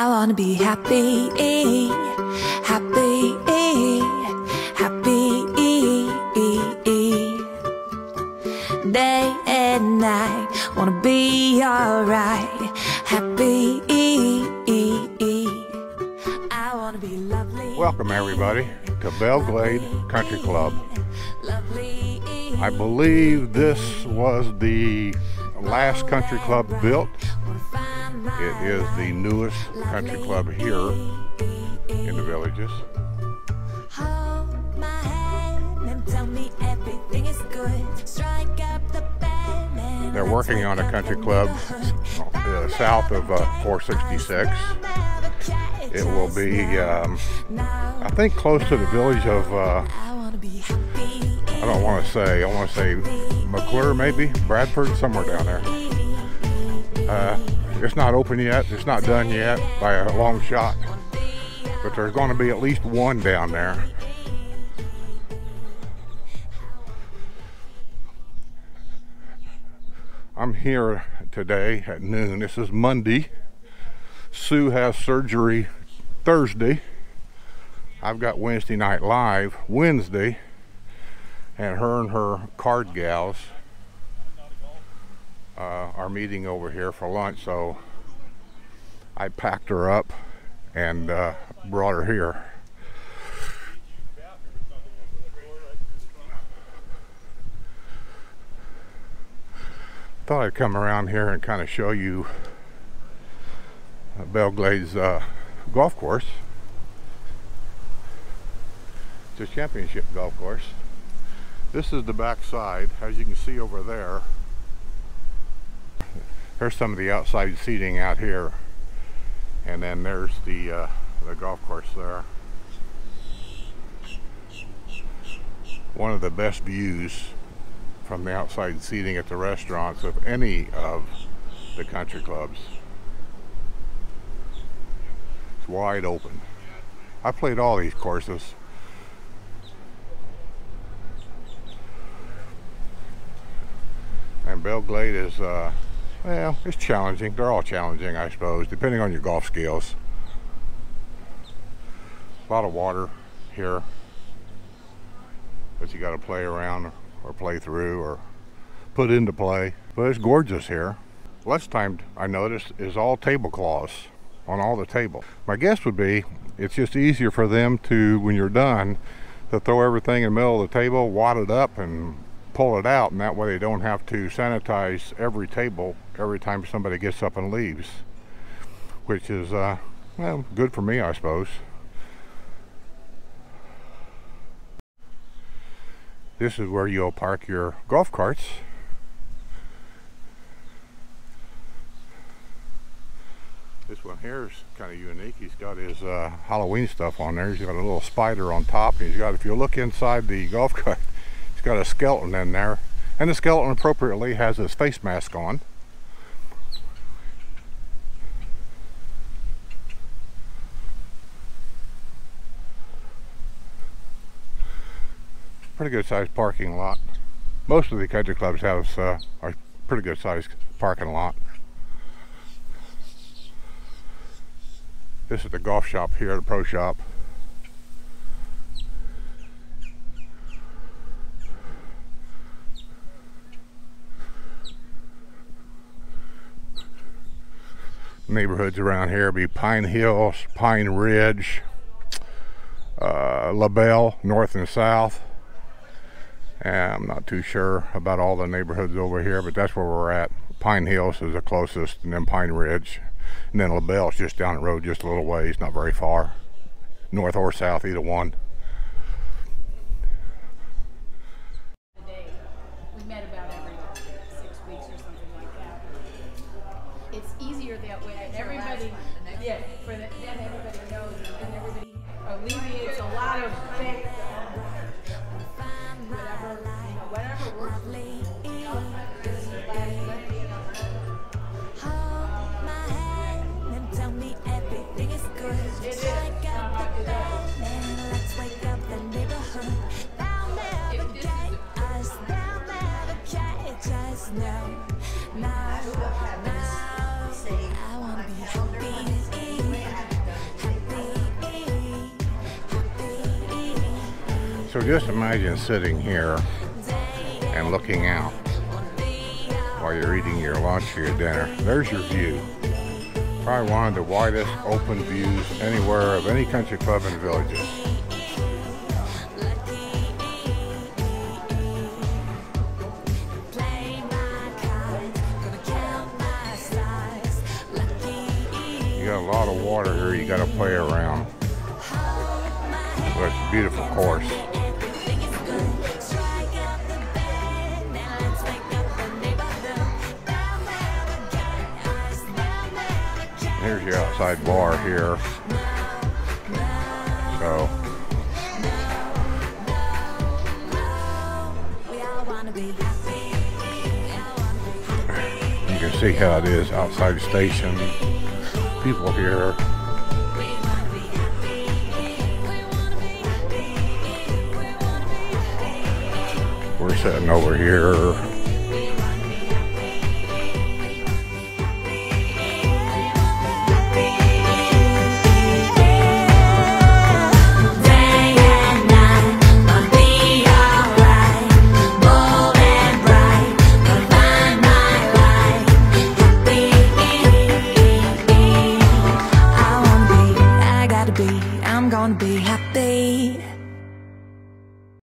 I wanna be happy, happy, happy, day and night, wanna be alright, happy, I wanna be lovely. Welcome everybody to Belle Glade Country Club. I believe this was the last country club built. It is the newest country club here in the Villages. They're working on a country club south of 466. It will be, I think, close to the village of, I want to say McClure, maybe? Bradford, somewhere down there. It's not open yet, it's not done yet by a long shot, but there's going to be at least one down there. I'm here today at noon. This is Monday. Sue has surgery Thursday. I've got Wednesday Night Live Wednesday, and her card gals are meeting over here for lunch, so I packed her up and brought her here. Thought I'd come around here and kind of show you Belle Glade's golf course. It's a championship golf course. This is the back side, as you can see over there. There's some of the outside seating out here, and then there's the golf course there. One of the best views from the outside seating at the restaurants of any of the country clubs. It's wide open. I played all these courses. And Belle Glade is well, it's challenging. They're all challenging, I suppose, depending on your golf skills. A lot of water here that you got to play around or play through or put into play. But it's gorgeous here. Last time I noticed is all tablecloths on all the tables. My guess would be it's just easier for them to, when you're done, to throw everything in the middle of the table, wad it up, and pull it out, and that way they don't have to sanitize every table every time somebody gets up and leaves, which is well, good for me, I suppose. This is where you'll park your golf carts. This one here is kind of unique. He's got his Halloween stuff on there. He's got a little spider on top. He's got, if you look inside the golf cart, it's got a skeleton in there, and the skeleton appropriately has his face mask on. Pretty good sized parking lot. Most of the country clubs have a pretty good sized parking lot. This is the golf shop here, the pro shop. Neighborhoods around here be Pine Hills, Pine Ridge, La Belle, north and south. And I'm not too sure about all the neighborhoods over here, but that's where we're at. Pine Hills is the closest, and then Pine Ridge, and then La Belle's just down the road, just a little ways, not very far, north or south, either one. Now, I want to be happy. So just imagine sitting here and looking out while you're eating your lunch or your dinner. There's your view. Probably one of the widest open views anywhere of any country club in the Villages. You got a lot of water here you got to play around. But it's a beautiful course. Here's your outside bar here. So you can see how it is outside the station. People here. We're sitting over here. I'm gonna be happy.